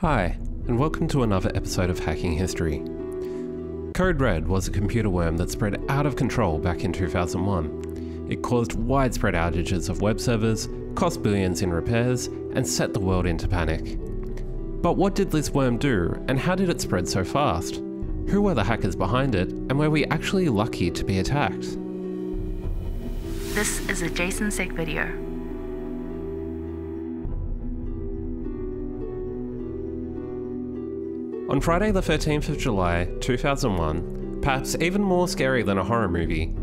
Hi, and welcome to another episode of Hacking History. Code Red was a computer worm that spread out of control back in 2001. It caused widespread outages of web servers, cost billions in repairs, and set the world into panic. But what did this worm do, and how did it spread so fast? Who were the hackers behind it, and were we actually lucky to be attacked? This is a Jason Sec video. On Friday the 13th of July, 2001, perhaps even more scary than a horror movie,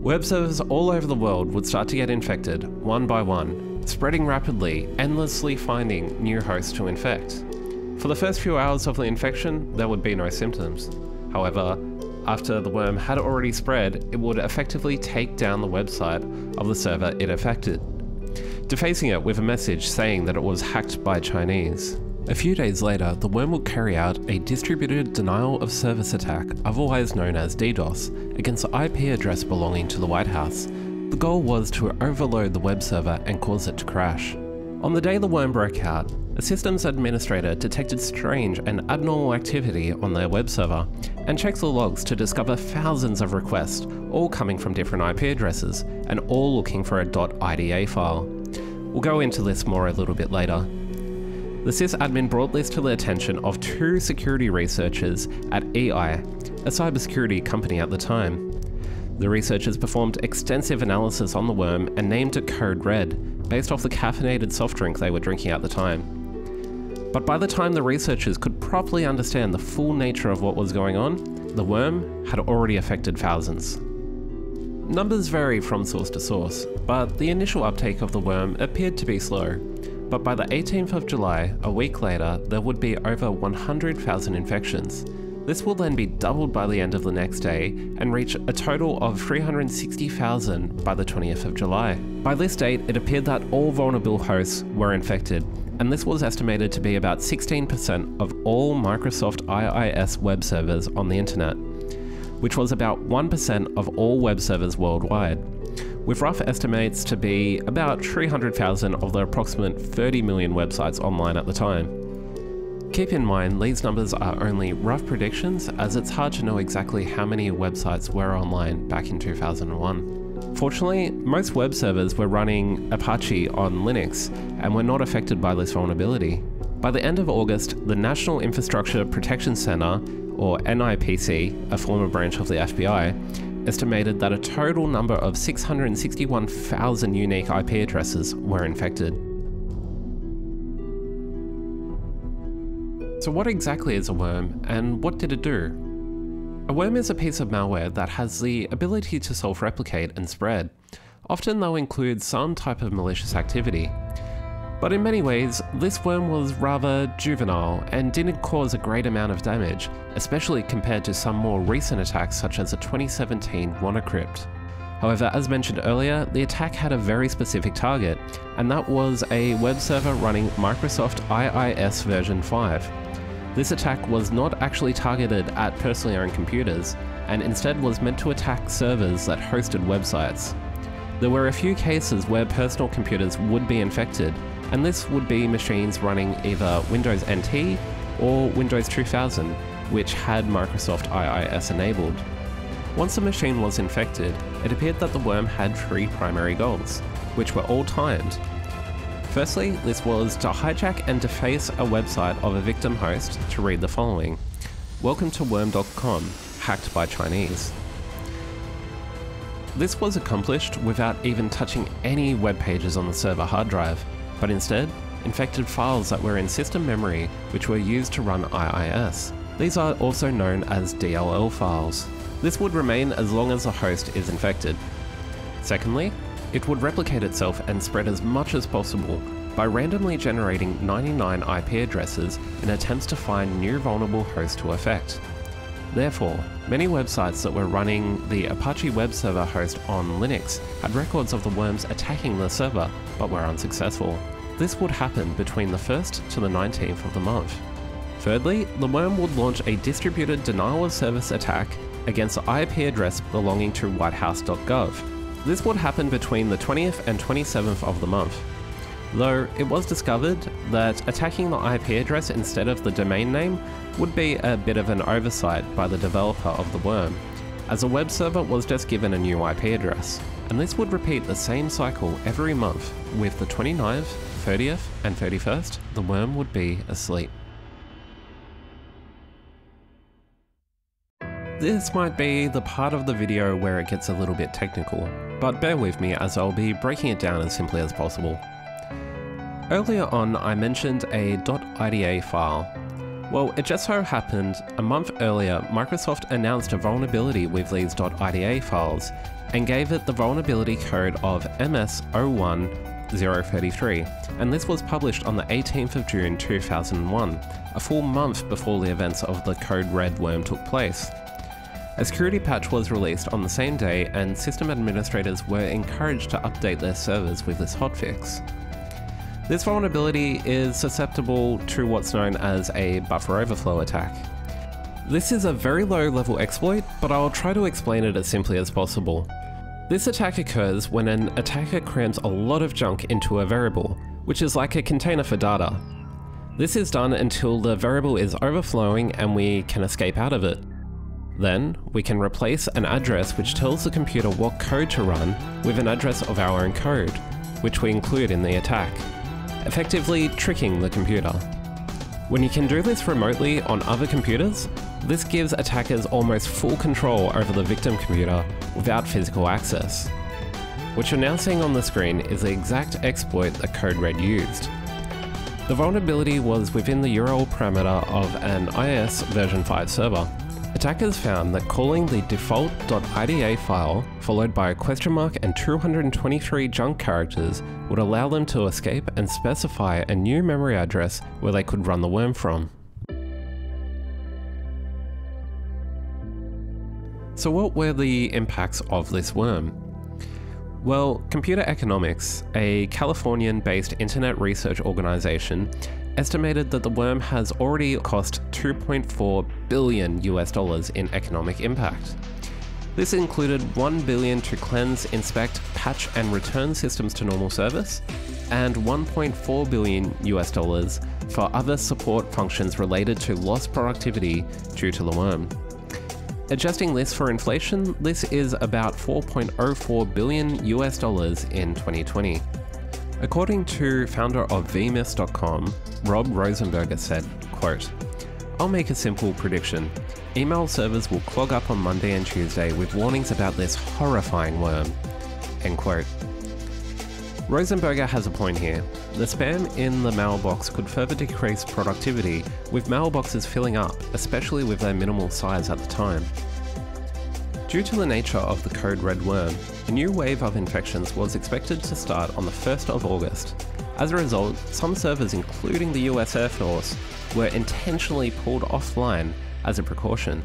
web servers all over the world would start to get infected, one by one, spreading rapidly, endlessly finding new hosts to infect. For the first few hours of the infection, there would be no symptoms. However, after the worm had already spread, it would effectively take down the website of the server it affected, defacing it with a message saying that it was hacked by Chinese. A few days later, the worm will carry out a distributed denial of service attack, otherwise known as DDoS, against the IP address belonging to the White House. The goal was to overload the web server and cause it to crash. On the day the worm broke out, a systems administrator detected strange and abnormal activity on their web server and checked the logs to discover thousands of requests, all coming from different IP addresses and all looking for a .ida file. We'll go into this more a little bit later. The sysadmin brought this to the attention of two security researchers at eEye, a cybersecurity company at the time. The researchers performed extensive analysis on the worm and named it Code Red, based off the caffeinated soft drink they were drinking at the time. But by the time the researchers could properly understand the full nature of what was going on, the worm had already affected thousands. Numbers vary from source to source, but the initial uptake of the worm appeared to be slow. But by the 18th of July, a week later, there would be over 100,000 infections. This will then be doubled by the end of the next day and reach a total of 360,000 by the 20th of July. By this date, it appeared that all vulnerable hosts were infected, and this was estimated to be about 16% of all Microsoft IIS web servers on the internet, which was about 1% of all web servers worldwide, with rough estimates to be about 300,000 of the approximate 30 million websites online at the time. Keep in mind, these numbers are only rough predictions, as it's hard to know exactly how many websites were online back in 2001. Fortunately, most web servers were running Apache on Linux and were not affected by this vulnerability. By the end of August, the National Infrastructure Protection Center, or NIPC, a former branch of the FBI, estimated that a total number of 661,000 unique IP addresses were infected. So what exactly is a worm, and what did it do? A worm is a piece of malware that has the ability to self-replicate and spread. Often they'll include some type of malicious activity. But in many ways, this worm was rather juvenile and didn't cause a great amount of damage, especially compared to some more recent attacks such as the 2017 WannaCry. However, as mentioned earlier, the attack had a very specific target, and that was a web server running Microsoft IIS version 5. This attack was not actually targeted at personally owned computers, and instead was meant to attack servers that hosted websites. There were a few cases where personal computers would be infected, and this would be machines running either Windows NT or Windows 2000, which had Microsoft IIS enabled. Once a machine was infected, it appeared that the worm had three primary goals, which were all timed. Firstly, this was to hijack and deface a website of a victim host to read the following: "Welcome to worm.com, hacked by Chinese." This was accomplished without even touching any web pages on the server hard drive, but instead infected files that were in system memory which were used to run IIS. These are also known as DLL files. This would remain as long as the host is infected. Secondly, it would replicate itself and spread as much as possible by randomly generating 99 IP addresses in attempts to find new vulnerable hosts to affect. Therefore, many websites that were running the Apache web server host on Linux had records of the worms attacking the server, but were unsuccessful. This would happen between the 1st to the 19th of the month. Thirdly, the worm would launch a distributed denial of service attack against the IP address belonging to whitehouse.gov. This would happen between the 20th and 27th of the month. though it was discovered that attacking the IP address instead of the domain name would be a bit of an oversight by the developer of the worm, as a web server was just given a new IP address, and this would repeat the same cycle every month. With the 29th, 30th and 31st, the worm would be asleep. This might be the part of the video where it gets a little bit technical, but bear with me as I'll be breaking it down as simply as possible. Earlier on, I mentioned a .ida file. Well, it just so happened, a month earlier, Microsoft announced a vulnerability with these .ida files and gave it the vulnerability code of MS01-033, and this was published on the 18th of June 2001, a full month before the events of the Code Red worm took place. A security patch was released on the same day, and system administrators were encouraged to update their servers with this hotfix. This vulnerability is susceptible to what's known as a buffer overflow attack. This is a very low level exploit, but I'll try to explain it as simply as possible. This attack occurs when an attacker crams a lot of junk into a variable, which is like a container for data. This is done until the variable is overflowing and we can escape out of it. Then, we can replace an address which tells the computer what code to run with an address of our own code, which we include in the attack, effectively tricking the computer. When you can do this remotely on other computers, this gives attackers almost full control over the victim computer without physical access. What you're now seeing on the screen is the exact exploit that Code Red used. The vulnerability was within the URL parameter of an IIS version 5 server. Attackers found that calling the default .ida file followed by a question mark and 223 junk characters would allow them to escape and specify a new memory address where they could run the worm from. So what were the impacts of this worm? Well, Computer Economics, a Californian-based internet research organization, estimated that the worm has already cost $2.4 billion in economic impact. This included $1 billion to cleanse, inspect, patch and return systems to normal service, and $1.4 billion for other support functions related to lost productivity due to the worm. Adjusting this for inflation, this is about $4.04 billion in 2020. According to founder of vmyths.com, Rob Rosenberger said, quote, "I'll make a simple prediction. Email servers will clog up on Monday and Tuesday with warnings about this horrifying worm." End quote. Rosenberger has a point here. The spam in the mailbox could further decrease productivity, with mailboxes filling up, especially with their minimal size at the time. Due to the nature of the Code Red worm, a new wave of infections was expected to start on the 1st of August. As a result, some servers, including the US Air Force, were intentionally pulled offline as a precaution,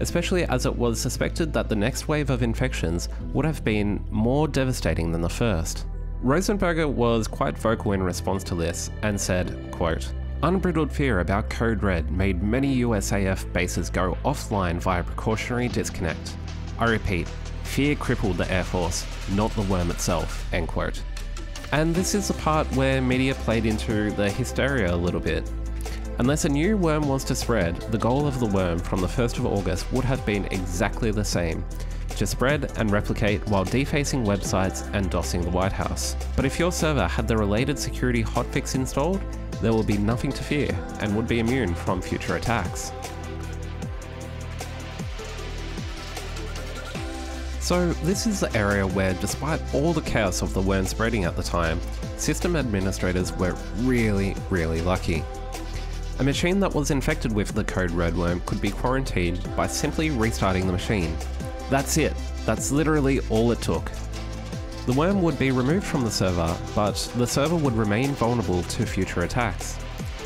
especially as it was suspected that the next wave of infections would have been more devastating than the first. Rosenberger was quite vocal in response to this and said, quote, "Unbridled fear about Code Red made many USAF bases go offline via precautionary disconnect. I repeat, fear crippled the Air Force, not the worm itself." End quote. And this is the part where media played into the hysteria a little bit. Unless a new worm was to spread, the goal of the worm from the 1st of August would have been exactly the same: to spread and replicate while defacing websites and dossing the White House. But if your server had the related security hotfix installed, there would be nothing to fear and would be immune from future attacks. So this is the area where, despite all the chaos of the worm spreading at the time, system administrators were really lucky. A machine that was infected with the Code Red worm could be quarantined by simply restarting the machine. That's it. That's literally all it took. The worm would be removed from the server, but the server would remain vulnerable to future attacks.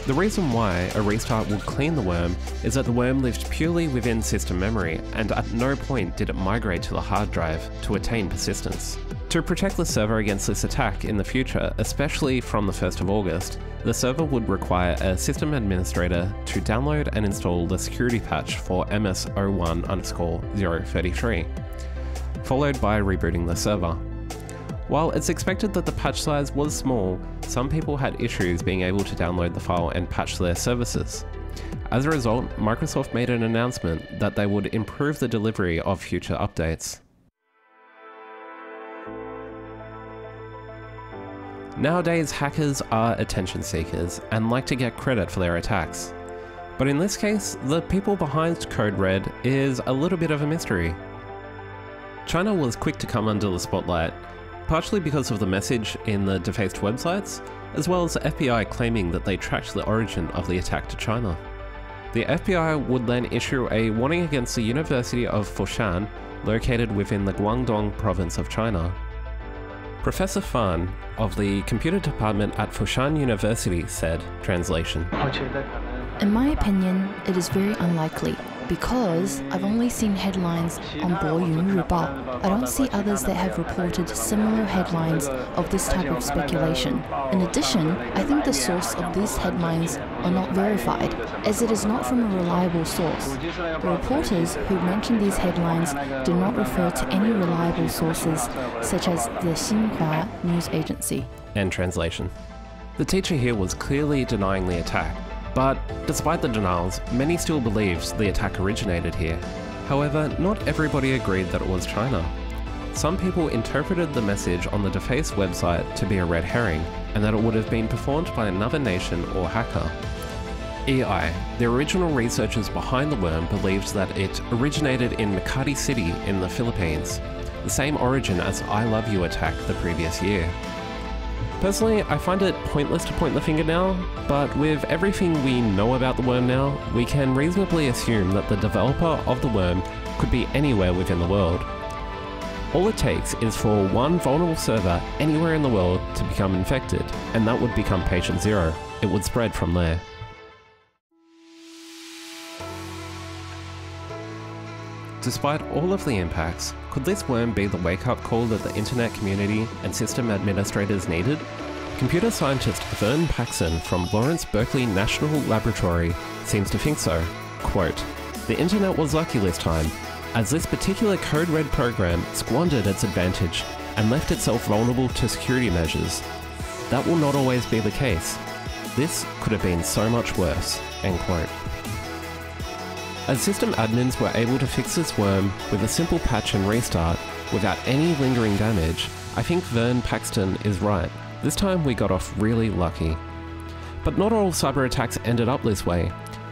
The reason why a restart would clean the worm is that the worm lived purely within system memory, and at no point did it migrate to the hard drive to attain persistence. To protect the server against this attack in the future, especially from the 1st of August, the server would require a system administrator to download and install the security patch for MS01-033, followed by rebooting the server. While it's expected that the patch size was small, some people had issues being able to download the file and patch their services. As a result, Microsoft made an announcement that they would improve the delivery of future updates. Nowadays, hackers are attention seekers and like to get credit for their attacks. But in this case, the people behind Code Red is a little bit of a mystery. China was quick to come under the spotlight, partially because of the message in the defaced websites, as well as the FBI claiming that they tracked the origin of the attack to China. The FBI would then issue a warning against the University of Foshan, located within the Guangdong province of China. Professor Fan of the computer department at Foshan University said, translation, "In my opinion, it is very unlikely, because I've only seen headlines on Boyun Rubao. I don't see others that have reported similar headlines of this type of speculation. In addition, I think the source of these headlines are not verified, as it is not from a reliable source. The reporters who mention these headlines do not refer to any reliable sources, such as the Xinhua news agency." End translation. The teacher here was clearly denying the attack. But despite the denials, many still believed the attack originated here. However, not everybody agreed that it was China. Some people interpreted the message on the defaced website to be a red herring, and that it would have been performed by another nation or hacker. eEye, the original researchers behind the worm, believed that it originated in Makati City in the Philippines, the same origin as I Love You attack the previous year. Personally, I find it pointless to point the finger now, but with everything we know about the worm now, we can reasonably assume that the developer of the worm could be anywhere within the world. All it takes is for one vulnerable server anywhere in the world to become infected, and that would become patient zero. It would spread from there. Despite all of the impacts, could this worm be the wake-up call that the internet community and system administrators needed? Computer scientist Vern Paxson from Lawrence Berkeley National Laboratory seems to think so. Quote, "The internet was lucky this time, as this particular Code Red program squandered its advantage and left itself vulnerable to security measures. That will not always be the case. This could have been so much worse." End quote. As system admins were able to fix this worm with a simple patch and restart, without any lingering damage, I think Vern Paxton is right. This time we got off really lucky. But not all cyber attacks ended up this way,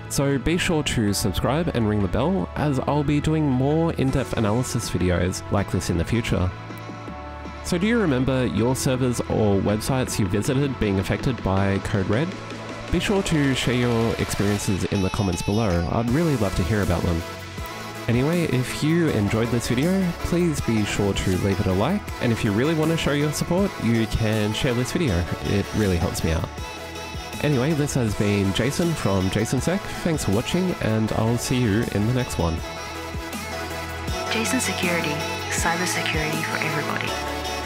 so be sure to subscribe and ring the bell, as I'll be doing more in-depth analysis videos like this in the future. So do you remember your servers or websites you visited being affected by Code Red? Be sure to share your experiences in the comments below. I'd really love to hear about them. Anyway, if you enjoyed this video, please be sure to leave it a like, and if you really want to show your support, you can share this video. It really helps me out. Anyway, this has been Jason from Jason Sec. Thanks for watching, and I'll see you in the next one. Jason Security, cybersecurity for everybody.